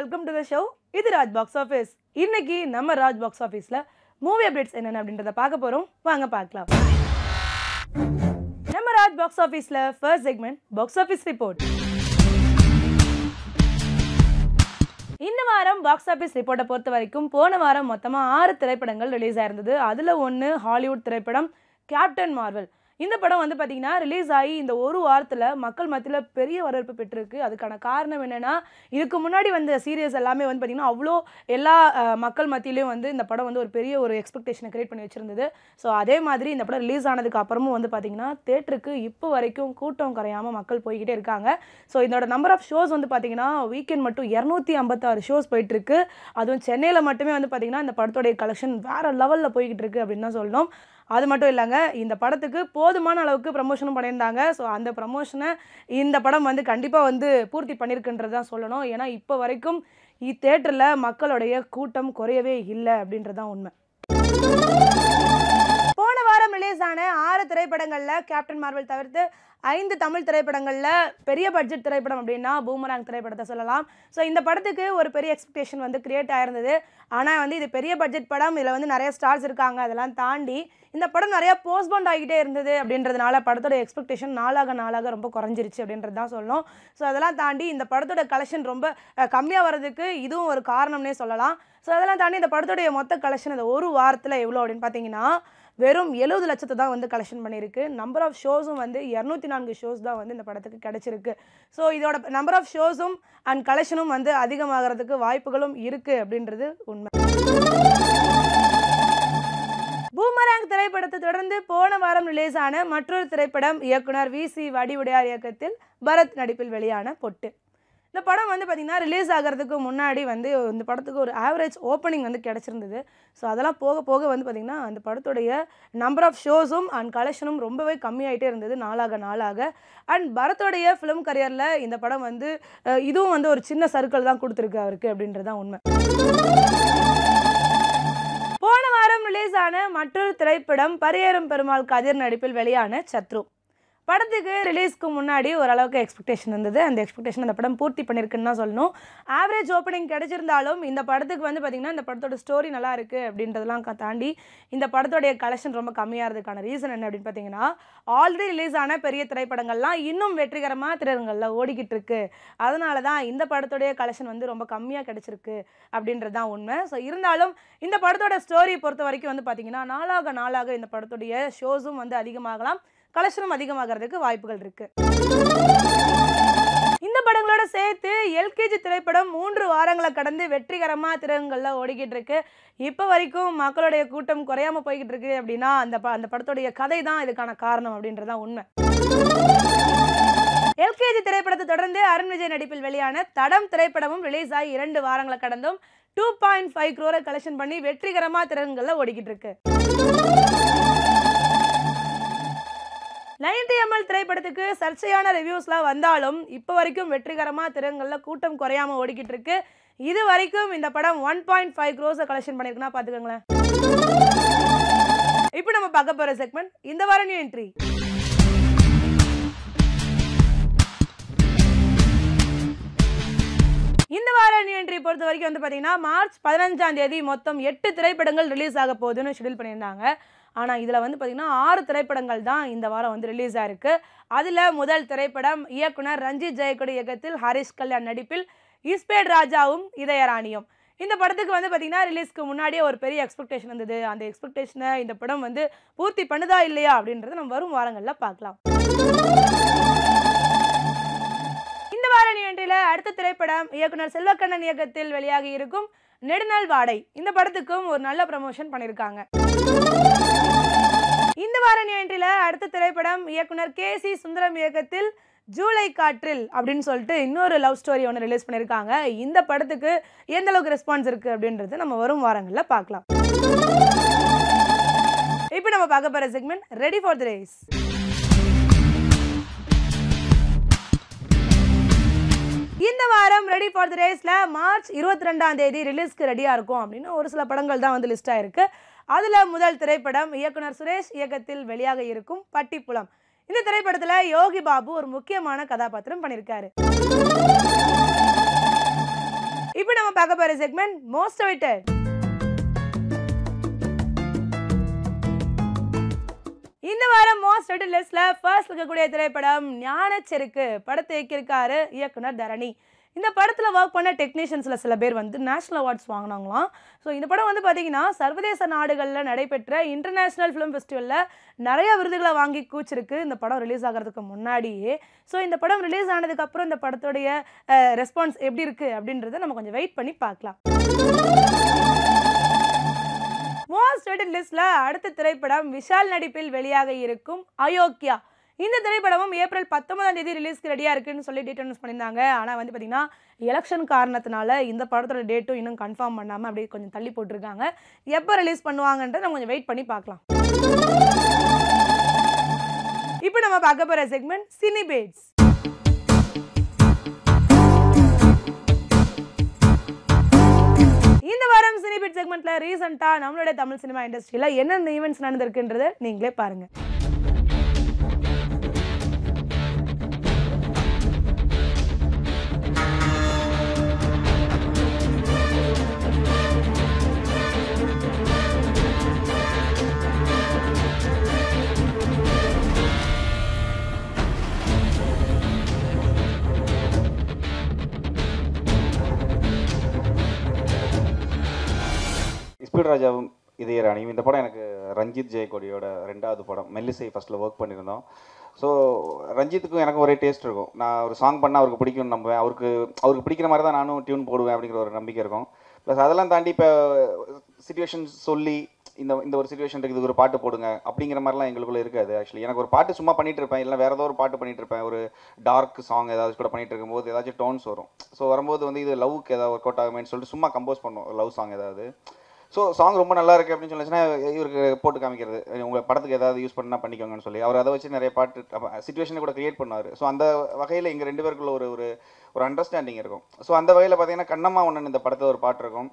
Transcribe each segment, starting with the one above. Welcome to the show. இது Raj box office. இன்னைக்கு நம்ம ராஜ் பாக்ஸ் ஆஃபீஸில் மூவி அப்டேட்ஸ் என்னென்ன அப்படின்றத பார்க்க போகிறோம். வாங்க பார்க்கலாம். நம்ம ராஜ் பாக்ஸ் ஆஃபீஸில் first segment box office report. இந்த வாரம் பாக்ஸ் ஆஃபீஸ் ரிப்போர்ட்டை பொறுத்த வரைக்கும் போன வாரம் மொத்தமாக 6 திரைப்படங்கள் ரிலீஸ் ஆயிருந்தது. அதில் ஒன்று ஹாலிவுட் திரைப்படம் கேப்டன் மார்வல். இந்த படம் வந்து பார்த்திங்கன்னா ரிலீஸ் ஆகி இந்த ஒரு வாரத்தில் மக்கள் மத்தியில் பெரிய வரவேற்பு பெற்றிருக்கு. அதுக்கான காரணம் என்னென்னா, இதுக்கு முன்னாடி வந்த சீரியஸ் எல்லாமே வந்து பார்த்திங்கன்னா அவ்வளோ எல்லா மக்கள் மத்தியிலையும் வந்து இந்த படம் வந்து ஒரு பெரிய ஒரு எக்ஸ்பெக்டேஷனை க்ரியேட் பண்ணி வச்சுருந்தது. ஸோ அதே மாதிரி இந்த படம் ரிலீஸ் ஆனதுக்கு அப்புறமும் வந்து பார்த்திங்கன்னா தேட்டருக்கு இப்போ வரைக்கும் கூட்டம் குறையாமல் மக்கள் போய்கிட்டே இருக்காங்க. ஸோ இதோட நம்பர் ஆஃப் ஷோஸ் வந்து பார்த்திங்கன்னா வீக்கெண்ட் மட்டும் 256 ஷோஸ் போயிட்டுருக்கு. அதுவும் சென்னையில் மட்டுமே வந்து பார்த்திங்கன்னா இந்த படத்தோடைய கலெக்ஷன் வேறு லெவலில் போய்கிட்டு இருக்குது அப்படின்னு தான் சொல்லணும். அது மட்டும் இல்லைங்க, இந்த படத்துக்கு போதுமான அளவுக்கு ப்ரமோஷனும் பண்ணியிருந்தாங்க. ஸோ அந்த ப்ரமோஷனை இந்த படம் வந்து கண்டிப்பாக வந்து பூர்த்தி பண்ணியிருக்குன்றது தான் சொல்லணும். ஏன்னா இப்போ வரைக்கும் தேட்டரில் மக்களுடைய கூட்டம் குறையவே இல்லை அப்படின்றது தான் உண்மை. போன வாரம் ரிலீஸ் ஆன 6 திரைப்படங்களில் கேப்டன் மார்வல் தவிர்த்து 5 தமிழ் திரைப்படங்களில் பெரிய பட்ஜெட் திரைப்படம் அப்படின்னா பூமராங் திரைப்படத்தை சொல்லலாம். ஸோ இந்த படத்துக்கு ஒரு பெரிய எக்ஸ்பெக்டேஷன் வந்து கிரியேட் ஆயிருந்தது. ஆனால் வந்து இது பெரிய பட்ஜெட் படம், இதில் வந்து நிறைய ஸ்டார்ஸ் இருக்காங்க. அதெல்லாம் தாண்டி இந்த படம் நிறையா போஸ்ட்போண்ட் ஆகிட்டே இருந்தது. அப்படின்றதுனால படத்தோட எக்ஸ்பெக்டேஷன் நாளாக ரொம்ப குறைஞ்சிருச்சு அப்படின்றது தான் சொல்லணும். ஸோ அதெல்லாம் தாண்டி இந்த படத்தோட கலெக்ஷன் ரொம்ப கம்மியாக வர்றதுக்கு இதுவும் ஒரு காரணம்னே சொல்லலாம். ஸோ அதெல்லாம் தாண்டி இந்த படத்தோடைய மொத்த கலெக்ஷன் இந்த ஒரு வாரத்தில் எவ்வளோ அப்படின்னு பார்த்தீங்கன்னா வெறும் 70 லட்சத்தை தான் வந்து கலெக்ஷன் பண்ணியிருக்கு. நம்பர் ஆஃப் ஷோஸும் வந்து 4 ஷோஸ் தான் வந்து இந்த படத்துக்கு கிடைச்சிருக்கு. ஸோ இதோட நம்பர் ஆஃப் ஷோஸும் அண்ட் கலெக்ஷனும் வந்து அதிகமாகிறதுக்கு வாய்ப்புகளும் இருக்குது அப்படின்றது உண்மை. பூமராங் திரைப்படத்தை தொடர்ந்து போன வாரம் ரிலீஸ் ஆன மற்றொரு திரைப்படம் இயக்குனர் VC வடிவுடையார் இயக்கத்தில் பரத் நடிப்பில் வெளியான பொட்டு. இந்த படம் வந்து பார்த்திங்கன்னா ரிலீஸ் ஆகிறதுக்கு முன்னாடி வந்து இந்த படத்துக்கு ஒரு ஆவரேஜ் ஓப்பனிங் வந்து கிடச்சிருந்தது. ஸோ அதெல்லாம் போக போக வந்து பார்த்திங்கன்னா அந்த படத்துடைய நம்பர் ஆஃப் ஷோஸும் அண்ட் கலெக்ஷனும் ரொம்பவே கம்மியாகிட்டே இருந்தது நாளாக. அண்ட் பரத்துடைய ஃபிலிம் கரியரில் இந்த படம் வந்து இதுவும் வந்து ஒரு சின்ன சர்க்கிள் தான் கொடுத்துருக்கு அவருக்கு அப்படின்றது தான் உண்மை. போன வாரம் ரிலீஸ் ஆன மற்றொரு திரைப்படம் பரியேறும் பெருமாள் கதிர் நடிப்பில் வெளியான சத்ரு. படத்துக்கு ரிலீஸ்க்கு முன்னாடி ஓரளவுக்கு எக்ஸ்பெக்டேஷன் இருந்தது. அந்த எக்ஸ்பெக்டேஷன் அந்த படம் பூர்த்தி பண்ணியிருக்குன்னு தான் சொல்லணும். ஆவரேஜ் ஓப்பனிங் கிடச்சிருந்தாலும் இந்த படத்துக்கு வந்து பார்த்திங்கன்னா இந்த படத்தோட ஸ்டோரி நல்லா இருக்குது அப்படின்றதெல்லாம் தாண்டி இந்த படத்தோடைய கலெக்ஷன் ரொம்ப கம்மியாகிறதுக்கான ரீசன் என்ன அப்படின்னு பார்த்திங்கன்னா, ஆல்ரெடி ரிலீஸ் ஆன பெரிய திரைப்படங்கள்லாம் இன்னும் வெற்றிகரமாக திரையரங்களில் ஓடிக்கிட்டு இருக்குது. அதனால தான் இந்த படத்தோடைய கலெக்ஷன் வந்து ரொம்ப கம்மியாக கிடச்சிருக்கு அப்படின்றது தான் உண்மை. ஸோ இருந்தாலும் இந்த படத்தோட ஸ்டோரியை பொறுத்த வரைக்கும் வந்து பார்த்திங்கன்னா நாளாக இந்த படத்துடைய ஷோஸும் வந்து அதிகமாகலாம், கலெக்ஷனும் அதிகமாகிறதுக்கு வாய்ப்புகள் இருக்கு. இந்த படங்களோட சேர்த்து LKG திரைப்படம் 3 வாரங்களை கடந்து வெற்றிகரமாக திரையரங்களில் ஓடிக்கிட்டு இருக்கு. இப்போ வரைக்கும் மக்களுடைய கூட்டம் குறையாம போய்கிட்டு இருக்கு அப்படின்னா அந்த படத்துடைய கதை தான் இதுக்கான காரணம் அப்படின்றது தான் உண்மை. LKG திரைப்படத்தை தொடர்ந்து அருண் விஜய் நடிப்பில் வெளியான தடம் திரைப்படமும் ரிலீஸ் ஆகி 2 வாரங்களை கடந்தும் 2.5 crore கலெக்ஷன் பண்ணி வெற்றிகரமாக திரையரங்களில் ஓடிக்கிட்டு இருக்கு. 90 ml திரைப்படத்துக்கு சர்ச்சையான ரிவ்யூஸ்லாம் வந்தாலும் இப்போ வரைக்கும் வெற்றிகரமாக திரையரங்களில் கூட்டம் குறையாமல் ஓடிக்கிட்டு இருக்கு. இது வரைக்கும் இந்த படம் 1.5 crore கலெக்ஷன் பண்ணியிருக்குன்னா பார்த்துக்கோங்களேன். இப்போ நம்ம பார்க்க போகிற செக்மெண்ட் இந்த வார நியூ என்ட்ரி. இந்த வார நியூ என்ட்ரி பொறுத்த வரைக்கும் வந்து பார்த்தீங்கன்னா March 15 மொத்தம் 8 திரைப்படங்கள் ரிலீஸ் ஆக போகுதுன்னு ஷெடியூல் பண்ணியிருந்தாங்க. ஆனால் இதில் வந்து பார்த்திங்கன்னா 6 திரைப்படங்கள் தான் இந்த வாரம் வந்து ரிலீஸ் ஆகிருக்கு. அதில் முதல் திரைப்படம் இயக்குனர் ரஞ்சித் ஜெயக்கொடி இயக்கத்தில் ஹரிஷ் கல்யாண் நடிப்பில் இஸ்பேட் ராஜாவும் இதயராணியும். இந்த படத்துக்கு வந்து பார்த்திங்கன்னா ரிலீஸ்க்கு முன்னாடியே ஒரு பெரிய எக்ஸ்பெக்டேஷன் இருந்தது. அந்த எக்ஸ்பெக்டேஷனை இந்த படம் வந்து பூர்த்தி பண்ணுதா இல்லையா அப்படின்றத நம்ம வரும் வாரங்களில் பார்க்கலாம். இந்த வார நிகழ்ச்சியில் அடுத்த திரைப்படம் இயக்குனர் செல்வக்கண்ணன் இயக்கத்தில் வெளியாகி இருக்கும் நெடுநாள் வாடை. இந்த படத்துக்கும் ஒரு நல்ல ப்ரமோஷன் பண்ணியிருக்காங்க. இந்த வார நிகழ்ச்சியில் அடுத்த திரைப்படம் இயக்குனர் KC சுந்தரம் இயக்கத்தில் ஜூலை காற்றில் அப்படின்னு சொல்லிட்டு இன்னொரு லவ் ஸ்டோரி ஒன்று ரிலீஸ் பண்ணியிருக்காங்க. இந்த படத்துக்கு எந்த அளவுக்கு ரெஸ்பான்ஸ் இருக்குது அப்படின்றது நம்ம வரும் வாரங்களில் பார்க்கலாம். இப்போ நம்ம பார்க்க போகிற segment ready for the race. இந்த வாரம் ரெடி ஃபார் தி ரேஸில் March 22 ரிலீஸ்க்கு ரெடியாக இருக்கும் அப்படின்னு ஒரு சில படங்கள் தான் வந்து லிஸ்ட்டாக இருக்குது. அதில் முதல் திரைப்படம் இயக்குனர் சுரேஷ் இயக்கத்தில் வெளியாக இருக்கும் பட்டிப்புலம். இந்த திரைப்படத்தில் யோகி பாபு ஒரு முக்கியமான கதாபாத்திரம் பண்ணியிருக்காரு. இப்போ நம்ம பார்க்க போகிற செக்மெண்ட் மோஸ்ட் அவைட்டட். இந்த வாரம் மோஸ்ட் அவைட்டட் லிஸ்ட்ல ஃபர்ஸ்ட் இருக்கக்கூடிய திரைப்படம் ஞானச்செருக்கு. படத்தை இயக்கியிருக்காரு இயக்குனர் தரணி. இந்த படத்தில் ஒர்க் பண்ண டெக்னீஷியன்ஸில் சில பேர் வந்து நேஷ்னல் அவார்ட்ஸ் வாங்கினாங்களாம். ஸோ இந்த படம் வந்து பார்த்திங்கன்னா சர்வதேச நாடுகளில் நடைபெற்ற இன்டர்நேஷ்னல் ஃபிலிம் ஃபெஸ்டிவலில் நிறைய விருதுகளை வாங்கி கூச்சிருக்கு இந்த படம் ரிலீஸ் ஆகிறதுக்கு முன்னாடியே. ஸோ இந்த படம் ரிலீஸ் ஆனதுக்கப்புறம் இந்த படத்துடைய ரெஸ்பான்ஸ் எப்படி இருக்குது அப்படின்றத நம்ம கொஞ்சம் வெயிட் பண்ணி பார்க்கலாம். மோஸ்ட் ரேட்டட் லிஸ்ட்டில் அடுத்த திரைப்படம் விஷால் நடிப்பில் வெளியாக இருக்கும் அயோக்கியா. இந்த திரைப்படமும் ஏப்ரல் 19ஆம் தேதி ரிலீஸ்க்கு ரெடியாக இருக்குதுன்னு சொல்லி டேட் அனௌன்ஸ் பண்ணியிருந்தாங்க. ஆனால் வந்து பார்த்திங்கன்னா எலெக்ஷன் காரணத்தினால இந்த படத்தோட டேட்டும் இன்னும் கன்ஃபார்ம் பண்ணாமல் அப்படியே கொஞ்சம் தள்ளி போட்டிருக்காங்க. எப்போ ரிலீஸ் பண்ணுவாங்கன்றத நம்ம கொஞ்சம் வெயிட் பண்ணி பார்க்கலாம். இப்போ நம்ம பார்க்க போகிற செக்மெண்ட் சினிபேட்ஸ். இந்த வாரம் சினிபேட் செக்மெண்ட்டில் ரீசெண்டாக நம்மளுடைய தமிழ் சினிமா இண்டஸ்ட்ரியில் என்னென்ன ஈவெண்ட்ஸ் நடந்திருக்குன்றத நீங்களே பாருங்கள். ராஜாவும் இதய ராணியும் இந்த படம் எனக்கு ரஞ்சித் ஜெயக்கொடியோட ரெண்டாவது படம். மெல்லிசை ஃபஸ்ட்டில் ஒர்க் பண்ணியிருந்தோம். ஸோ ரஞ்சித்துக்கும் எனக்கு ஒரே டேஸ்ட் இருக்கும். நான் ஒரு சாங் பண்ணால் அவருக்கு பிடிக்கும்னு நம்புவேன். அவருக்கு பிடிக்கிற மாதிரி தான் நானும் டியூன் போடுவேன் அப்படிங்கிற ஒரு நம்பிக்கை இருக்கும். ப்ளஸ் அதெல்லாம் தாண்டி இப்போ சிச்சுவேஷன் சொல்லி இந்த ஒரு சிச்சுவேஷன் இருக்குது, ஒரு பாட்டு போடுங்க அப்படிங்கிற மாதிரிலாம் எங்களுக்குள்ளே இருக்காது. ஆக்சுவலி எனக்கு ஒரு பாட்டு சும்மா பண்ணிட்டு இருப்பேன், இல்லை வேறு ஏதோ ஒரு பாட்டு பண்ணிட்டு இருப்பேன். ஒரு டார்க் சாங் ஏதாவது கூட பண்ணிட்டு இருக்கும்போது ஏதாச்சும் டோன்ஸ் வரும். ஸோ வரும்போது வந்து இது லவ்க்கு ஏதாவது ஒர்க் அவுட் ஆகுமேன்னு சொல்லிட்டு சும்மா கம்போஸ் பண்ணுவோம் லவ் சாங் ஏதாவது. ஸோ சாங் ரொம்ப நல்லா இருக்குது அப்படின்னு சொல்லிச்சுன்னா இவருக்கு போட்டு காமிக்கிறது, உங்கள் படத்துக்கு ஏதாவது யூஸ் பண்ணால் பண்ணிக்கோங்கன்னு சொல்லி அவர் அதை வச்சு நிறைய பாட்டு சிச்சுவேஷனை கூட கிரியேட் பண்ணுவார். ஸோ அந்த வகையில் எங்கள் ரெண்டு பேருக்குள்ள ஒரு ஒரு அண்டர்ஸ்டாண்டிங் இருக்கும். ஸோ அந்த வகையில் பார்த்தீங்கன்னா கண்ணம்மா ஒன்று இந்த படத்தில் ஒரு பாட்டு இருக்கும்.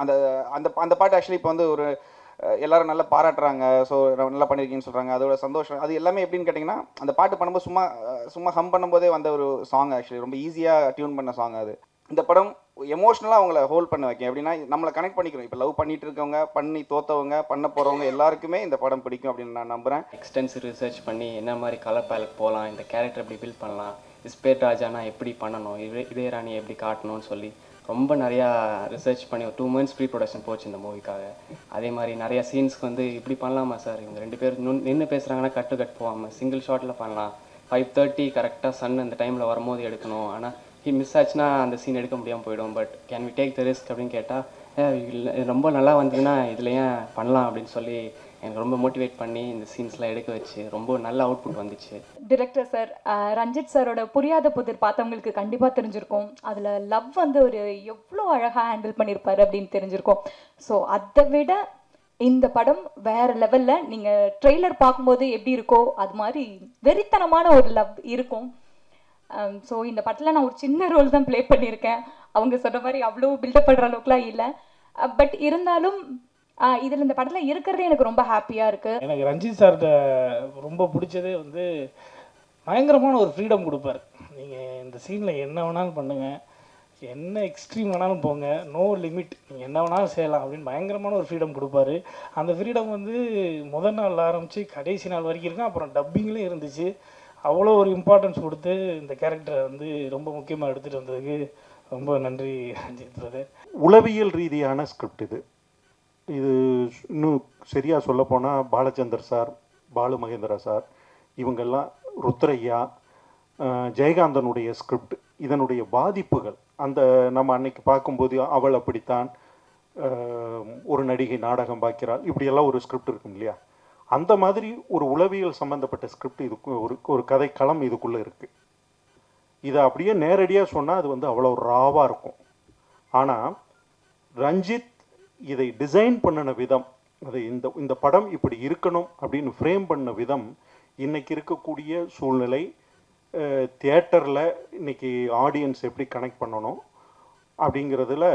அந்த அந்த அந்த பாட்டு ஆக்சுவலி இப்போ வந்து ஒரு எல்லாரும் நல்லா பாராட்டுறாங்க. ஸோ நல்லா பண்ணியிருக்கீங்கன்னு சொல்கிறாங்க. அதோட சந்தோஷம் அது எல்லாமே எப்படின்னு கேட்டிங்கன்னா அந்த பாட்டு பண்ணும்போது சும்மா ஹம் பண்ணும்போதே வந்த ஒரு சாங். ஆக்சுவலி ரொம்ப ஈஸியாக டியூன் பண்ண சாங் அது. இந்த படம் எமோஷ்னலாக அவங்கள ஹோல்ட் பண்ண வைக்கும். எப்படின்னா நம்மளை கனெக்ட் பண்ணிக்கிறோம். இப்போ லவ் பண்ணிட்டு இருக்கவங்க, பண்ணி தோற்றவங்க, பண்ண போகிறவங்க எல்லாருக்குமே இந்த படம் பிடிக்கும் அப்படின்னு நான் நம்புகிறேன். எக்ஸ்டென்சிவ் ரிசர்ச் பண்ணி என்ன மாதிரி கலர் பேலட் போகலாம், இந்த கேரக்டர் எப்படி பில்ட் பண்ணலாம், ஸ்பேட் ராஜானா எப்படி பண்ணணும், இதே ராணி எப்படி காட்டணும்னு சொல்லி ரொம்ப நிறையா ரிசர்ச் பண்ணி ஒரு 2 months ப்ரீ ப்ரொடக்ஷன் போச்சு இந்த மூவிக்காக. அதே மாதிரி நிறையா சீன்ஸ்க்கு வந்து இப்படி பண்ணலாமா சார், இவங்க 2 பேர் நின்று பேசுகிறாங்கன்னா கட்டு கட் போகாமல் சிங்கிள் ஷாட்டில் பண்ணலாம், 5:30 கரெக்டாக சன் அந்த டைமில் வரும்போது எடுக்கணும், ஆனால் மிஸ் ஆச்சுன்னா அந்த சீன் எடுக்க முடியாமல் போயிடும், but can we take the risk அப்படின்னு கேட்டால் ரொம்ப நல்லா வந்ததுன்னா இதில் ஏன் பண்ணலாம் அப்படின்னு சொல்லி எனக்கு ரொம்ப மோட்டிவேட் பண்ணி இந்த சீன்ஸ்லாம் எடுக்க வச்சு ரொம்ப நல்ல அவுட்புட் வந்துச்சு. டிரெக்டர் சார் ரஞ்சித் சாரோட புரியாத புதிர் பார்த்தவங்களுக்கு கண்டிப்பாக தெரிஞ்சிருக்கும். அதில் லவ் வந்து ஒரு எவ்வளோ அழகாக ஹேண்டில் பண்ணியிருப்பார் அப்படின்னு தெரிஞ்சிருக்கும். ஸோ அதை விட இந்த படம் வேறு லெவலில் நீங்கள் ட்ரெய்லர் பார்க்கும்போது எப்படி இருக்கோ அது மாதிரி வெறித்தனமான ஒரு லவ் இருக்கும். ஸோ இந்த படத்தில் நான் ஒரு சின்ன ரோல் தான் ப்ளே பண்ணியிருக்கேன். அவங்க சொன்ன மாதிரி அவ்வளோ பில்டப் பண்ணுற அளவுக்குலாம் இல்லை, பட் இருந்தாலும் இதில் இந்த படத்தில் இருக்கிறதே எனக்கு ரொம்ப ஹாப்பியாக இருக்குது. எனக்கு ரஞ்சித் சார்கிட்ட ரொம்ப பிடிச்சதே வந்து பயங்கரமான ஒரு ஃப்ரீடம் கொடுப்பார். நீங்கள் இந்த சீனில் என்ன வேணாலும் பண்ணுங்கள், என்ன எக்ஸ்ட்ரீம் வேணாலும் போங்க, நோ லிமிட், நீங்கள் என்ன வேணாலும் செய்யலாம் அப்படின்னு பயங்கரமான ஒரு ஃப்ரீடம் கொடுப்பாரு. அந்த ஃப்ரீடம் வந்து முதல் நாள் ஆரம்பித்து கடைசி நாள் வரைக்கும் இருக்கும். அப்புறம் டப்பிங்லேயும் இருந்துச்சு. அவ்வளோ ஒரு இம்பார்ட்டன்ஸ் கொடுத்து இந்த கேரக்டரை வந்து ரொம்ப முக்கியமாக எடுத்துகிட்டு வந்ததுக்கு ரொம்ப நன்றி ரஞ்சித் பிரதர். உளவியல் ரீதியான ஸ்கிரிப்ட் இது. இது இன்னும் சரியாக சொல்லப்போனால் பாலச்சந்தர் சார், பாலு மகேந்திரா சார், இவங்கெல்லாம் ருத்ரையா ஜெயகாந்தனுடைய ஸ்கிரிப்ட் இதனுடைய பாதிப்புகள் அந்த நம்ம அன்னைக்கு பார்க்கும்போது அவள் அப்படித்தான் ஒரு நடிகை நாடகம் பார்க்கிறாள் இப்படியெல்லாம் ஒரு ஸ்கிரிப்ட் இருக்கும் இல்லையா. அந்த மாதிரி ஒரு உளவியல் சம்மந்தப்பட்ட ஸ்கிரிப்ட் இதுக்கு ஒரு கதை களம் இதுக்குள்ளே இருக்குது. இதை அப்படியே நேரடியாக சொன்னால் அது வந்து அவ்வளோ ராவாக இருக்கும். ஆனால் ரஞ்சித் இதை டிசைன் பண்ணின விதம், அது இந்த படம் இப்படி இருக்கணும் அப்படின்னு ஃப்ரேம் பண்ண விதம், இன்றைக்கி இருக்கக்கூடிய சூழ்நிலை, தியேட்டரில் இன்றைக்கி ஆடியன்ஸ் எப்படி கனெக்ட் பண்ணணும் அப்படிங்கிறதுல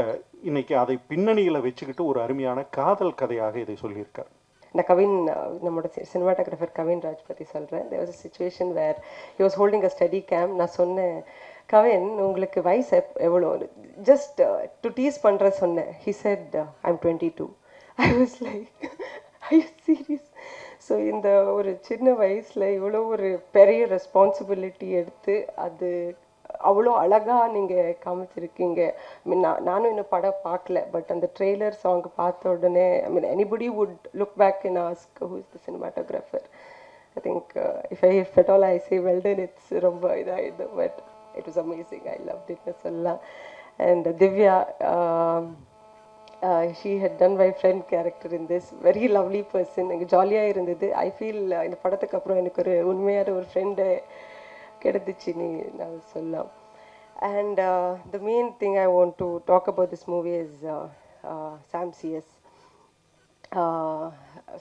இன்றைக்கி அதை பின்னணியில் வச்சுக்கிட்டு ஒரு அருமையான காதல் கதையாக இதை சொல்லியிருக்கார். நான் கவின், நம்மளோட சினிமாட்டோகிராஃபர் கவின் ராஜ் பற்றி சொல்கிறேன். There was a situation where he was holding a study camp. நான் சொன்னேன் கவின், உங்களுக்கு வயசு எவ்வளோ? ஜஸ்ட் டு டீஸ் பண்ணுற சொன்னேன். He said I'm 22. I was like, I serious? So இந்த ஒரு சின்ன வயசில் இவ்வளோ ஒரு பெரிய ரெஸ்பான்சிபிலிட்டி எடுத்து அது அவ்வளோ அழகாக நீங்கள் காமிச்சிருக்கீங்க. ஐ மீன், நானும் இன்னும் படம் பார்க்கல, பட் அந்த ட்ரெய்லர் சாங் பார்த்த உடனே I mean anybody would look back and ask who is the cinematographer. I think if at all I say well done, it's ரொம்ப இதாகிடுது, but it was amazing. I loved it னு சொல்லலாம். And Divya, she had done my friend character in this, very lovely person. எனக்கு ஜாலியாக இருந்தது. I feel இந்த படத்துக்கு அப்புறம் எனக்கு ஒரு உண்மையான ஒரு ஃப்ரெண்டு கிடைச்சின்னு நான் சொல்லலாம். And the main thing I want to talk about this movie is Sam C.S.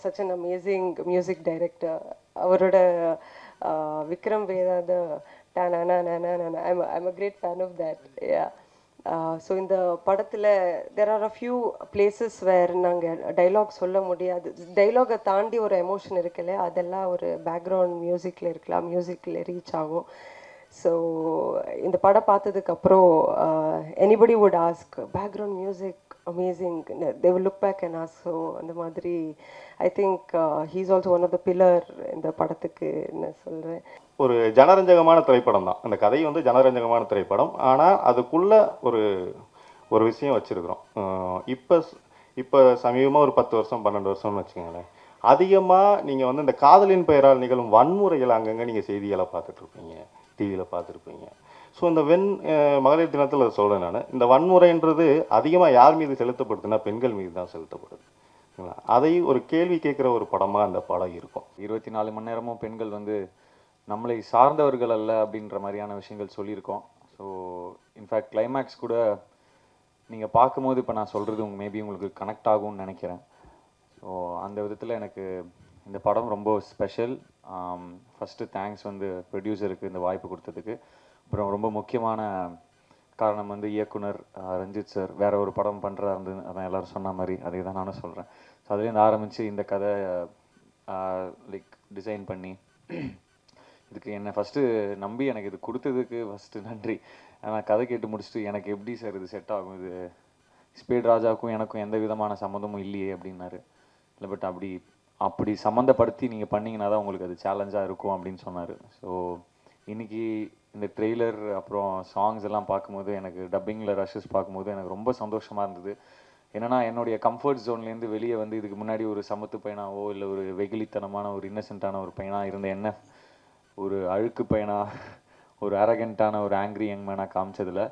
such an amazing music director. அவரோட விக்ரம் வேதாத டானானா நானா, I'm a great fan of that. So இந்த படத்தில் there are a few places where நாங்கள் dialogue சொல்ல முடியாது. டைலாகை தாண்டி ஒரு எமோஷன் இருக்குல்ல, அதெல்லாம் ஒரு பேக்ரவுண்ட் மியூசிக்கில் இருக்கலாம், மியூசிக்கில் ரீச் ஆகும். ஸோ இந்த படம் பார்த்ததுக்கப்புறம் anybody would ask background music amazing, they will look back and ask. So அந்த மாதிரி I think he is also one of the pillar இந்த படத்துக்கு என்ன சொல்றேன், ஒரு ஜனரஞ்சகமான திரைப்படம் தான். அந்த கதை வந்து ஜனரஞ்சகமான திரைப்படம், ஆனால் அதுக்குள்ள ஒரு ஒரு விஷயம் வச்சிருக்கிறோம். இப்போ சமீபமாக ஒரு 10 வருஷம் 12 வருஷம்னு வச்சுக்கோங்களேன், அதிகமாக நீங்கள் வந்து இந்த காதலின் பெயரால் நிகழும் வன்முறைகள் அங்கங்கே நீங்கள் செய்திகளை பார்த்துட்ருப்பீங்க, டிவியில் பார்த்துருப்பீங்க. ஸோ இந்த மகளிர் தினத்தில் அதை சொல்கிறேன் நான், இந்த வன்முறைன்றது அதிகமாக யார் மீது செலுத்தப்படுதுன்னா பெண்கள் மீது தான் செலுத்தப்படுது. அதை ஒரு கேள்வி கேட்குற ஒரு படமாக அந்த படம் இருக்கும். 24 மணி நேரமும் பெண்கள் வந்து நம்மளை சார்ந்தவர்கள் அல்ல அப்படின்ற மாதிரியான விஷயங்கள் சொல்லியிருக்கோம். ஸோ இன்ஃபேக்ட் கிளைமேக்ஸ் கூட நீங்கள் பார்க்கும்போது இப்போ நான் சொல்கிறது மேபி உங்களுக்கு கனெக்ட் ஆகும்னு நினைக்கிறேன். ஸோ அந்த விதத்தில் எனக்கு இந்த படம் ரொம்ப ஸ்பெஷல். ஃபஸ்ட்டு தேங்க்ஸ் வந்து ப்ரொடியூசருக்கு இந்த வாய்ப்பு கொடுத்ததுக்கு. அப்புறம் ரொம்ப முக்கியமான காரணம் வந்து இயக்குனர் ரஞ்சித் சார். வேறு ஒரு படம் பண்ணுறதா இருந்தது, அதான் எல்லோரும் சொன்ன மாதிரி அதே தான் நானும் சொல்கிறேன். ஸோ அதுலேருந்து ஆரம்பித்து இந்த கதை லைக் டிசைன் பண்ணி இதுக்கு என்னை ஃபஸ்ட்டு நம்பி எனக்கு இது கொடுத்ததுக்கு ஃபஸ்ட்டு நன்றி. ஆனால் கதை கேட்டு முடிச்சுட்டு எனக்கு எப்படி சார் இது செட் ஆகும், இது ஸ்பீட் ராஜாவுக்கும் எனக்கும் எந்த விதமான சம்மந்தமும் இல்லையே அப்படின்னாரு. இல்லை, பட் அப்படி சம்மந்தப்படுத்தி நீங்கள் பண்ணிங்கன்னா தான் உங்களுக்கு அது சேலஞ்சாக இருக்கும் அப்படின்னு சொன்னார். ஸோ இன்றைக்கி இந்த ட்ரெய்லர் அப்புறம் சாங்ஸ் எல்லாம் பார்க்கும்போது எனக்கு டப்பிங்கில் ரஷஸ் பார்க்கும்போது எனக்கு ரொம்ப சந்தோஷமாக இருந்தது. என்னென்னா என்னுடைய கம்ஃபர்ட் ஜோன்லேருந்து வெளியே வந்து இதுக்கு முன்னாடி ஒரு சமத்து பையனாவோ இல்லை ஒரு வெகுளித்தனமான ஒரு இன்னசென்ட்டான ஒரு பையனாக இருந்த என்ன ஒரு அழுக்கு பையனாக ஒரு அரகண்ட்டான ஒரு ஆங்க்ரி யங் மேனாக காமிச்சதில்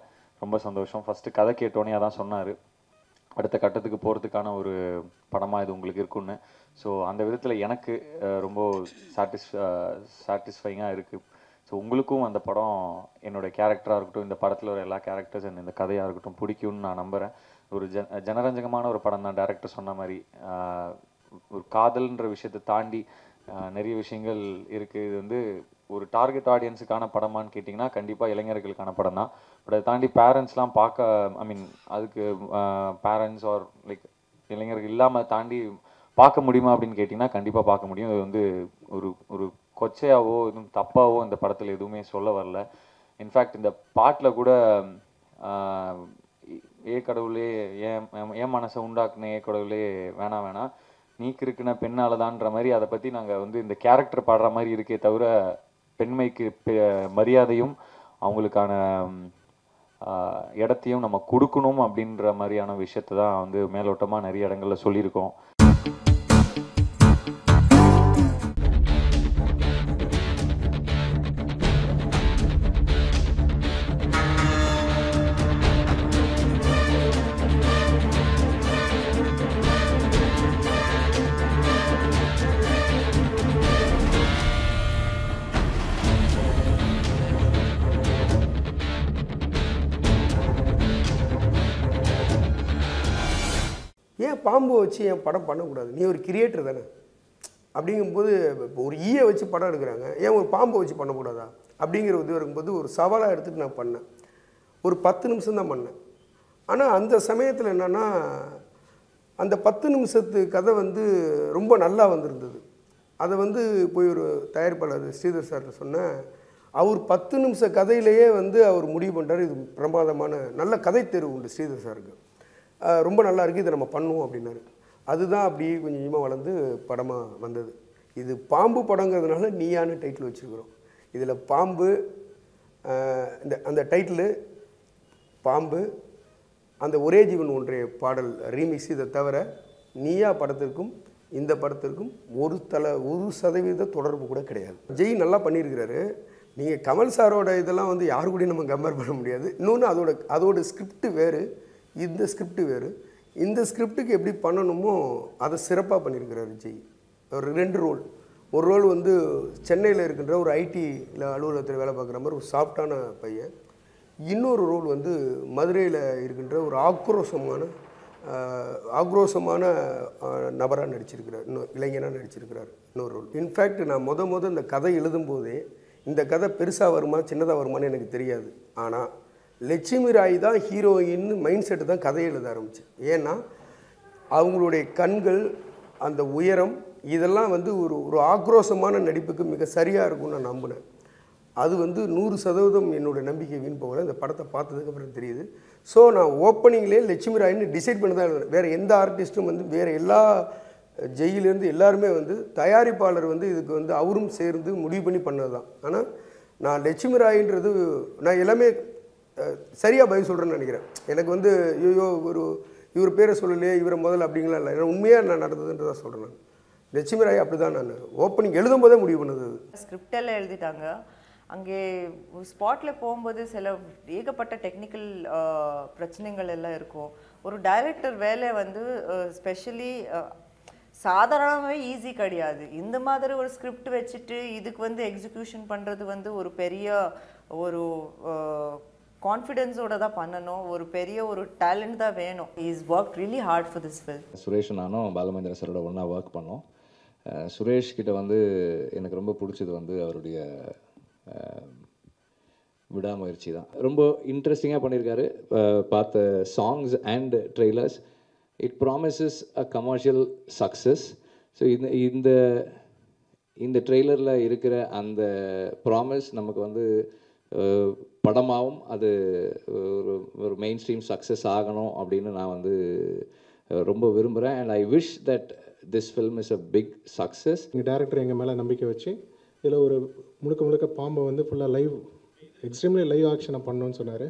ரொம்ப சந்தோஷம். ஃபஸ்ட்டு கதை கேட்டோன்னே அதான் சொன்னார் அடுத்த கட்டத்துக்கு போகிறதுக்கான ஒரு படமாக இது உங்களுக்கு இருக்குன்னு. ஸோ அந்த விதத்தில் எனக்கு ரொம்ப சாட்டிஸ்ஃபைங்காக இருக்குது. ஸோ உங்களுக்கும் அந்த படம் என்னோடய கேரக்டராக இருக்கட்டும், இந்த படத்தில் ஒரு எல்லா கேரக்டர்ஸ் அண்ட் இந்த கதையாக இருக்கட்டும் பிடிக்கும்னு நான் நம்புகிறேன். ஒரு ஜனரஞ்சகமான ஒரு படம் தான். டேரக்டர் சொன்ன மாதிரி ஒரு காதல்ன்ற விஷயத்தை தாண்டி நிறைய விஷயங்கள் இருக்குது. இது வந்து ஒரு டார்கெட் ஆடியன்ஸுக்கான படமானு கேட்டிங்கன்னா கண்டிப்பாக இளைஞர்களுக்கான படம் தான். பட் அதை தாண்டி பேரண்ட்ஸ்லாம் பார்க்க ஐ மீன் அதுக்கு பேரண்ட்ஸ் ஆர் லைக் இளைஞர்கள் இல்லாமல் தாண்டி பார்க்க முடியுமா அப்படின்னு கேட்டிங்கன்னா கண்டிப்பாக பார்க்க முடியும். இது வந்து ஒரு ஒரு கொச்சையாவோ எதுவும் தப்பாவோ இந்த படத்தில் எதுவுமே சொல்ல வரல. இன்ஃபேக்ட் இந்த பாட்டில் கூட ஏ கடவுளே ஏன் மனசை உண்டாக்குனே ஏ கடவுளே வேணாம் வேணாம் நீ கிருக்குன பெண்ணால் தான்ற மாதிரி அதை பற்றி நாங்கள் வந்து இந்த கேரக்டர் பாடுற மாதிரி இருக்கே தவிர பெண்மைக்கு மரியாதையும் அவங்களுக்கான இடத்தையும் நம்ம கொடுக்கணும் அப்படின்ற மாதிரியான விஷயத்தை தான் வந்து மேலோட்டமாக நிறைய இடங்களில் சொல்லியிருக்கோம். பாம்பு வச்சு என் படம் பண்ணக்கூடாது, நீ ஒரு கிரியேட்டர் தானே அப்படிங்கும்போது இப்போ ஒரு ஈயை வச்சு படம் எடுக்கிறாங்க, ஏன் ஒரு பாம்பை வச்சு பண்ணக்கூடாதா அப்படிங்கிற இது இருக்கும்போது ஒரு சவாலாக எடுத்துகிட்டு நான் பண்ணேன். ஒரு 10 நிமிஷம் தான் பண்ணேன். ஆனால் அந்த சமயத்தில் என்னென்னா அந்த 10 நிமிஷத்து கதை வந்து ரொம்ப நல்லா வந்திருந்தது. அதை வந்து போய் ஒரு தயாரிப்பாளர் ஸ்ரீதர் சார்கிட்ட சொன்னேன், அவர் 10 நிமிஷ கதையிலேயே வந்து அவர் முடிவு பண்ணுறாரு. இது பிரமாதமான நல்ல கதை தேர்வு உண்டு ஸ்ரீதர் சாருக்கு, ரொம்ப நல்லா இருக்குது, இதை நம்ம பண்ணுவோம் அப்படின்னாரு. அதுதான் அப்படியே கொஞ்சம் கொஞ்சமாக வளர்ந்து படமாக வந்தது. இது பாம்பு படங்கிறதுனால நீயான டைட்டில் வச்சுருக்கிறோம். இதில் பாம்பு இந்த அந்த டைட்டிலு பாம்பு அந்த ஒரே ஜீவன் ஒன்றைய பாடல் ரீமிக்ஸ், இதை தவிர நீயா படத்திற்கும் இந்த படத்திற்கும் ஒரு சதவீத தொடர்பு கூட கிடையாது. ஜெய் நல்லா பண்ணியிருக்கிறாரு. நீங்கள் கமல் சாரோட இதெல்லாம் வந்து யாரு கூடயும் நம்ம கம்பேர் பண்ண முடியாது. இன்னொன்று அதோட ஸ்கிரிப்டு வேறு, இந்த ஸ்கிரிப்டு வேறு. இந்த ஸ்கிரிப்டுக்கு எப்படி பண்ணணுமோ அதை சிறப்பாக பண்ணியிருக்கிறாரு ஜெய். ஒரு 2 ரோல், ஒரு ரோல் வந்து சென்னையில் இருக்கின்ற ஒரு ஐடியில் அலுவலகத்தில் வேலை பார்க்குற மாதிரி ஒரு சாஃப்டான பையன், இன்னொரு ரோல் வந்து மதுரையில் இருக்கின்ற ஒரு ஆக்ரோஷமான நபராக நடிச்சிருக்கிறார், இன்னும் இளைஞனாக நடிச்சிருக்கிறார் இன்னொரு ரோல். இன்ஃபேக்ட் நான் மொதல் இந்த கதை எழுதும்போதே இந்த கதை பெருசாக வருமா சின்னதாக வருமானு எனக்கு தெரியாது. ஆனால் லட்சுமி ராய் தான் ஹீரோயின்னு மைண்ட் செட்டு தான் கதையை எழுத ஆரம்பிச்சு. ஏன்னா அவங்களுடைய கண்கள், அந்த உயரம், இதெல்லாம் வந்து ஒரு ஆக்ரோஷமான நடிப்புக்கு மிக சரியாக இருக்கும்னு நான் நம்பினேன். அது வந்து 100% என்னோடய நம்பிக்கை வீண் போகல, இந்த படத்தை பார்த்ததுக்கப்புறம் தெரியுது. ஸோ நான் ஓப்பனிங்லேயே லட்சுமி ராயின்னு டிசைட் பண்ண தான் எழுதுனேன். வேறு எந்த ஆர்டிஸ்ட்டும் வந்து வேறு எல்லா ஜெயிலேருந்து எல்லாருமே வந்து தயாரிப்பாளர் வந்து இதுக்கு வந்து அவரும் சேர்ந்து முடிவு பண்ணி பண்ணது தான். ஆனால் நான் லட்சுமி ராயின்றது நான் எல்லாமே சரியாக பதில் சொல்கிறேன்னு நினைக்கிறேன். எனக்கு வந்து ஐயோ இவர் பேரை சொல்லலையே, இவரை முதல்ல அப்படிங்களா இல்லை, உண்மையாக நான் நடந்ததுன்றதா சொல்கிறேன். நான் லட்சுமி ராய் அப்படி தான் நான் ஓப்பனிங் எழுதும் போதே முடிவு பண்ணது. ஸ்கிரிப்டெல்லாம் எழுதிட்டாங்க, அங்கே ஸ்பாட்டில் போகும்போது சில ஏகப்பட்ட டெக்னிக்கல் பிரச்சனைகள் எல்லாம் இருக்கும். ஒரு டைரக்டர் வேலை வந்து ஸ்பெஷலி சாதாரணமாகவே ஈஸி கிடையாது. இந்த மாதிரி ஒரு ஸ்கிரிப்ட் வச்சுட்டு இதுக்கு வந்து எக்ஸிக்யூஷன் பண்ணுறது வந்து ஒரு பெரிய ஒரு கான்ஃபிடென்ஸோடு தான் பண்ணணும், ஒரு பெரிய ஒரு டேலண்ட் தான் வேணும். Is work really hard for this film. Suresh நானும் பாலமேந்திர சாரோட ஒன்றா ஒர்க் பண்ணோம். சுரேஷ் கிட்ட வந்து எனக்கு ரொம்ப பிடிச்சது வந்து அவருடைய விடாமுயற்சி தான். ரொம்ப இன்ட்ரெஸ்டிங்காக பண்ணியிருக்காரு. பார்த்த songs and trailers it promises a commercial success. So இந்த இந்த ட்ரெய்லரில் இருக்கிற அந்த ப்ராமிஸ் நமக்கு வந்து படமாகவும் அது ஒரு மெயின் ஸ்ட்ரீம் சக்ஸஸ் ஆகணும் அப்படின்னு நான் வந்து ரொம்ப விரும்புகிறேன். And I wish that this film is a big success. எங்கள் டேரக்டர் எங்கள் மேலே நம்பிக்கை வச்சு இதில் ஒரு முழுக்க பாம்பை வந்து ஃபுல்லாக லைவ் எக்ஸ்ட்ரீம்லி லைவ் ஆக்ஷனை பண்ணணும்னு சொன்னார்.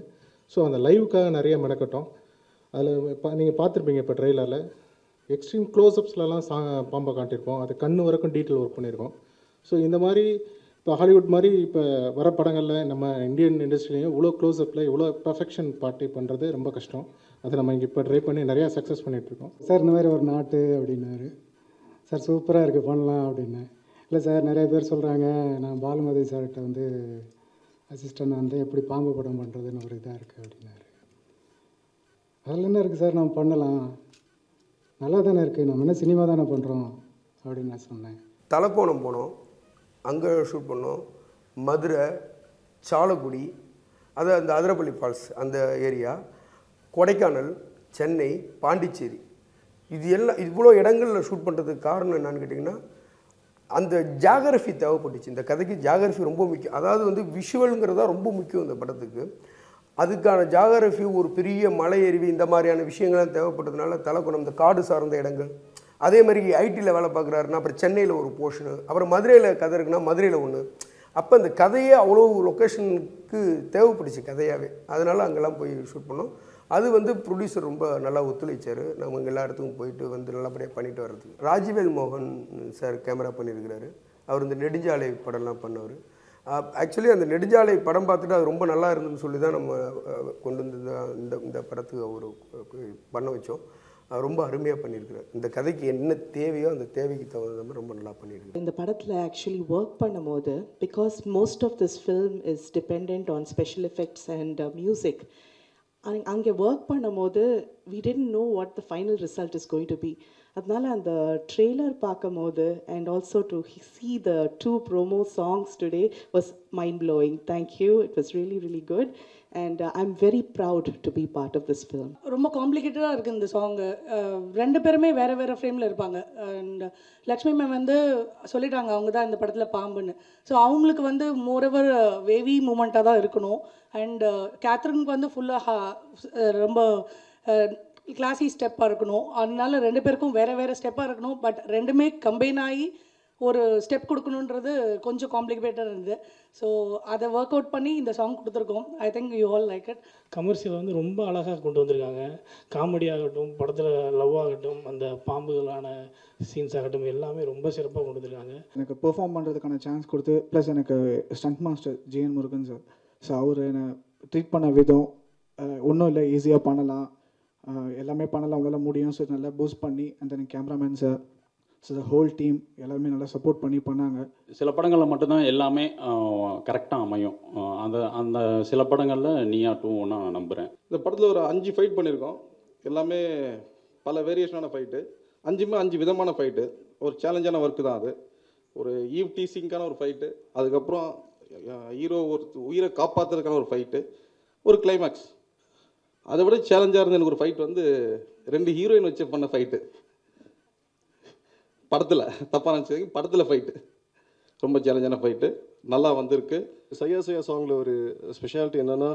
ஸோ அந்த லைவுக்காக நிறைய மெனக்கட்டோம். அதில் நீங்கள் பார்த்துருப்பீங்க இப்போ ட்ரெய்லரில் எக்ஸ்ட்ரீம் க்ளோஸ்அப்ஸ்லலாம் பாம்பை காட்டியிருக்கோம், அது கண்ணு வரைக்கும் டீட்டெயில் ஒர்க் பண்ணியிருக்கோம். ஸோ இந்த மாதிரி இப்போ ஹாலிவுட் மாதிரி இப்போ வர படங்களில் நம்ம இந்தியன் இண்டஸ்ட்ரியிலையும் இவ்வளோ க்ளோஸ்அப்பில் இவ்வளோ பர்ஃபெக்ஷன் பார்ட்டி பண்ணுறது ரொம்ப கஷ்டம். அதை நம்ம இங்கே இப்போ ட்ரை பண்ணி நிறையா சக்ஸஸ் பண்ணிகிட்ருக்கோம். சார் இந்த மாதிரி ஒரு நாட்டு அப்படின்னாரு. சார் சூப்பராக இருக்குது பண்ணலாம் அப்படின்னு. இல்லை சார் நிறைய பேர் சொல்கிறாங்க, நான் பாலுமதி சார்கிட்ட வந்து அசிஸ்டண்ட் வந்து எப்படி பாம்பு படம் பண்ணுறதுன்னு ஒரு இதாக இருக்குது அப்படின்னாரு. அதில் என்ன இருக்குது சார், நம்ம பண்ணலாம், நல்லா தானே இருக்குது, நம்ம என்ன சினிமா தானே பண்ணுறோம் அப்படின்னு நான் சொன்னேன். தலக்கோணம் போனோம், அங்கே ஷூட் பண்ணோம், மதுரை, சாலக்குடி, அது அந்த அதிரப்பள்ளி ஃபால்ஸ் அந்த ஏரியா, கொடைக்கானல், சென்னை, பாண்டிச்சேரி, இது எல்லாம் இவ்வளோ இடங்களில் ஷூட் பண்ணுறதுக்கு காரணம் என்னான்னு கேட்டிங்கன்னா அந்த ஜாகிரஃபி தேவைப்பட்டுச்சு. இந்த கதைக்கு ஜாகிரஃபி ரொம்ப முக்கியம். அதாவது வந்து விஷுவலுங்கிறதா ரொம்ப முக்கியம் இந்த படத்துக்கு. அதுக்கான ஜாகிரஃபி, ஒரு பெரிய மலை எரிவு, இந்த மாதிரியான விஷயங்கள்லாம் தேவைப்பட்டதுனால தலக்குணம் இந்த காடு சார்ந்த இடங்கள், அதே மாதிரி ஐடியில் வேலை பார்க்குறாருன்னா அப்புறம் சென்னையில் ஒரு போர்ஷனு, அப்புறம் மதுரையில் கதை இருக்குன்னா மதுரையில் ஒன்று. அப்போ இந்த கதையே அவ்வளோ லொக்கேஷனுக்கு தேவைப்பட்டுச்சு கதையாகவே. அதனால் அங்கெல்லாம் போய் ஷூட் பண்ணோம். அது வந்து ப்ரொடியூசர் ரொம்ப நல்லா ஒத்துழைச்சார். நம்ம எல்லா இடத்துக்கும் போயிட்டு வந்து நல்லபடியாக பண்ணிட்டு வர்றதுக்கு. ராஜவேல் மோகன் சார் கேமரா பண்ணியிருக்கிறாரு. அவர் இந்த நெடுஞ்சாலை படம்லாம் பண்ணவர். ஆக்சுவலி அந்த நெடுஞ்சாலை படம் பார்த்துட்டு அது ரொம்ப நல்லா இருந்துன்னு சொல்லி தான் நம்ம கொண்டு வந்து இந்த படத்துக்கு அவர் பண்ண வச்சோம். ரொம்ப அருமையாக பண்ணியிருக்கிறார். இந்த கதைக்கு என்ன தேவையோ அந்த தேவைக்கு தகுந்த மாதிரி ரொம்ப நல்லா பண்ணியிருக்காரு. இந்த படத்தில் ஆக்சுவலி ஒர்க் பண்ணும் போது because most of this film is depend on special effects and music, அங்கே ஒர்க் பண்ணும் போது we didn't know what the final result is going to be. அதனால அந்த ட்ரெய்லர் பார்க்கும் போது and also to see the 2 promo songs today was mind blowing. Thank you. It was really good. and I'm very proud to be part of this film. ரொம்ப காம்ப்ளிகேட்டடாக இருக்குது இந்த song. ரெண்டு பேருமே வேறு வேறு ஃப்ரேமில் இருப்பாங்க. அண்ட் லக்ஷ்மி மேம் வந்து சொல்லிட்டாங்க அவங்க தான் இந்த படத்தில் பாம்புன்னு. ஸோ அவங்களுக்கு வந்து மோரோவர் வேவி மூமெண்ட்டாக தான் இருக்கணும். அண்ட் கேத்ரினுக்கு வந்து ஃபுல்லாக ரொம்ப கிளாஸி ஸ்டெப்பாக இருக்கணும். அதனால ரெண்டு பேருக்கும் வேறு வேறு ஸ்டெப்பாக இருக்கணும். பட் ரெண்டுமே கம்பைன் ஆகி ஒரு ஸ்டெப் கொடுக்கணுன்றது கொஞ்சம் காம்ப்ளிகேட்டடாக இருந்தது. ஸோ அதை ஒர்க் அவுட் பண்ணி இந்த சாங் கொடுத்துருக்கோம். I think you all like it. Commercial வந்து ரொம்ப அழகாக கொண்டு வந்திருக்காங்க. காமெடியாகட்டும், படத்தில் லவ் ஆகட்டும், அந்த பாம்புகளான சீன்ஸ் ஆகட்டும், எல்லாமே ரொம்ப சிறப்பாக கொண்டு வந்திருக்காங்க. எனக்கு பெர்ஃபார்ம் பண்ணுறதுக்கான சான்ஸ் கொடுத்து, ப்ளஸ் எனக்கு stunt master Jeevan Murugan sir, so அவர் என்னை ட்ரீட் பண்ண விதம் ஒன்றும் இல்லை, ஈஸியாக பண்ணலாம், எல்லாமே பண்ணலாம், உங்களால் முடியும், ஸோ நல்லா பூஸ்ட் பண்ணி, and then cameraman sir, so the whole team எல்லாருமே நல்லா சப்போர்ட் பண்ணி பண்ணாங்க. சில படங்களில் மட்டும்தான் எல்லாமே கரெக்டாக அமையும். அந்த அந்த சில படங்களில் நீயாட்டும் ஒன்றா நான் நம்புகிறேன். இந்த படத்தில் ஒரு 5 ஃபைட் பண்ணியிருக்கோம். எல்லாமே பல வேரியேஷனான ஃபைட்டு, 5 விதமான ஃபைட்டு. ஒரு சேலஞ்சான ஒர்க்கு தான் அது. ஒரு ஈவ் டீசிங்கான ஒரு ஃபைட்டு, அதுக்கப்புறம் ஹீரோ ஒரு உயிரை காப்பாற்றுறதுக்கான ஒரு ஃபைட்டு, ஒரு கிளைமேக்ஸ். அதை விட சேலஞ்சாக இருந்த எனக்கு ஒரு ஃபைட் வந்து 2 ஹீரோயின் வச்சு பண்ண ஃபைட்டு. படத்தில் தப்பாக நினச்சி படத்தில் ஃபைட்டு ரொம்ப சேலஞ்சான ஃபைட்டு, நல்லா வந்திருக்கு. சையா சையா சாங்கில் ஒரு ஸ்பெஷாலிட்டி என்னென்னா,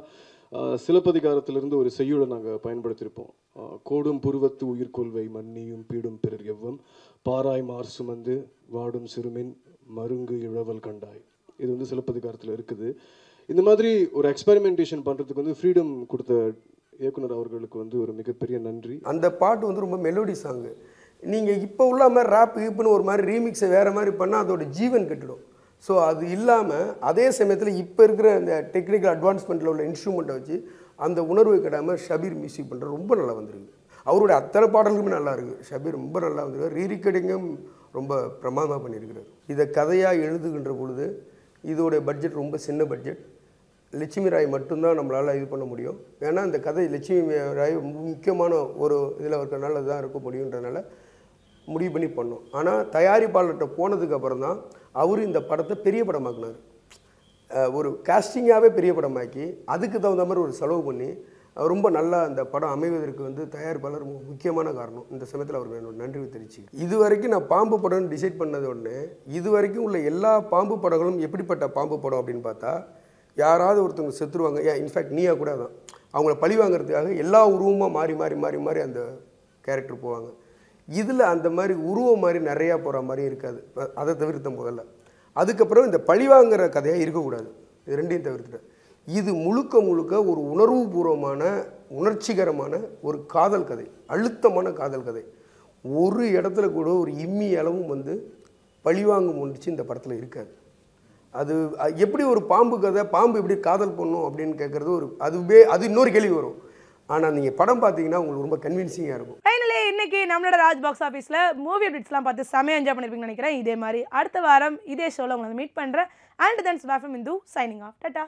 சிலப்பதிகாரத்திலிருந்து ஒரு செய்யுளை நாங்கள் பயன்படுத்தியிருப்போம். கோடும் புருவத்து உயிர்கொள்வை மன்னியும் பீடும் பிறர் எவ்வம் பாராய் மார் சுமந்து வாடும் சிறுமின் மருங்கு இழவல் கண்டாய். இது வந்து சிலப்பதிகாரத்தில் இருக்குது. இந்த மாதிரி ஒரு எக்ஸ்பெரிமெண்டேஷன் பண்ணுறதுக்கு வந்து ஃப்ரீடம் கொடுத்த இயக்குனர் அவர்களுக்கு வந்து ஒரு மிகப்பெரிய நன்றி. அந்த பாட்டு வந்து ரொம்ப மெலோடி சாங்கு. நீங்கள் இப்போ உள்ள மாதிரி ரேப் ஈப்புன்னு ஒரு மாதிரி ரீமிக்ஸை வேறு மாதிரி பண்ணால் அதோட ஜீவன் கெட்டுடும். ஸோ அது இல்லாமல் அதே சமயத்தில் இப்போ இருக்கிற அந்த டெக்னிக்கல் அட்வான்ஸ்மெண்ட்டில் உள்ள இன்ஸ்ட்ருமெண்ட்டை வச்சு அந்த உணர்வு கெடாமல் ஷபீர் மியூசிக் பண்ணுற ரொம்ப நல்லா வந்திருக்கு. அவருடைய அத்தனை பாடல்களுமே நல்லாயிருக்கு. ஷபீர் ரொம்ப நல்லா வந்திருக்கு. ரீரிக்கடிங்கும் ரொம்ப பிரமாதமாக பண்ணியிருக்கிறார். இதை கதையாக எழுதுகின்ற பொழுது இதோடைய பட்ஜெட் ரொம்ப சின்ன பட்ஜெட். லட்சுமி ராய் மட்டும்தான் நம்மளால் இது பண்ண முடியும். ஏன்னா இந்த கதை லட்சுமி ராய் முக்கியமான ஒரு இதில் இருக்கிறனால அதுதான் இருக்க முடியுன்றதுனால முடிவு பண்ணி பண்ணோம். ஆனால் தயாரிப்பாளர்கிட்ட போனதுக்கப்புறம் தான் அவர் இந்த படத்தை பெரிய படமாக்குனார். ஒரு காஸ்டிங்காகவே பெரிய படமாக்கி அதுக்கு தகுந்த மாதிரி ஒரு செலவு பண்ணி ரொம்ப நல்லா அந்த படம் அமைவதற்கு வந்து தயாரிப்பாளர் முக்கியமான காரணம். இந்த சமயத்தில் அவருக்கு என்னோட நன்றி தெரிவிச்சுக்கிறேன். இது வரைக்கும் நான் பாம்பு படம்னு டிசைட் பண்ணது உடனே இது வரைக்கும் உள்ள எல்லா பாம்பு படங்களும் எப்படிப்பட்ட பாம்பு படம் அப்படின்னு பார்த்தா, யாராவது ஒருத்தவங்க செத்துருவாங்க. இன்ஃபேக்ட் நீயா கூட தான் அவங்கள பழி வாங்கிறதுக்காக எல்லா உருவமாக மாறி மாறி மாறி மாறி அந்த கேரக்டர் போவாங்க. இதில் அந்த மாதிரி உருவம் மாதிரி நிறையா போகிற மாதிரி இருக்காது. அதை தவிர்த்த முதல்ல, அதுக்கப்புறம் இந்த பழி வாங்குகிற கதையாக இருக்கக்கூடாது. இது ரெண்டையும் தவிர்த்துட்டேன். இது முழுக்க முழுக்க ஒரு உணர்வுபூர்வமான உணர்ச்சிகரமான ஒரு காதல் கதை, அழுத்தமான காதல் கதை. ஒரு இடத்துல கூட ஒரு இம்மி அளவும் வந்து பழிவாங்க முடிச்சு இந்த படத்தில் இருக்காது. அது எப்படி ஒரு பாம்பு கதை, பாம்பு எப்படி காதல் பண்ணும் அப்படின்னு கேட்குறது ஒரு அதுவே அது இன்னொரு கேள்வி வரும். ஆனால் நீங்கள் படம் பார்த்தீங்கன்னா உங்களுக்கு ரொம்ப கன்வின்சிங்காக இருக்கும். ஃபைனலே இன்றைக்கி நம்மளோட ராஜ் பாக்ஸ் ஆஃபீஸில் மூவி அப்டேட்ஸ்லாம் பார்த்து செமையாக என்ஜாய் பண்ணியிருப்பீங்கன்னு நினைக்கிறேன். இதே மாதிரி அடுத்த வாரம் இதே ஷோவில் உங்களை மீட் பண்ணுறேன். அண்ட் தென்ஸ் வாஃபம் இந்து சைனிங் ஆஃப். டாடா.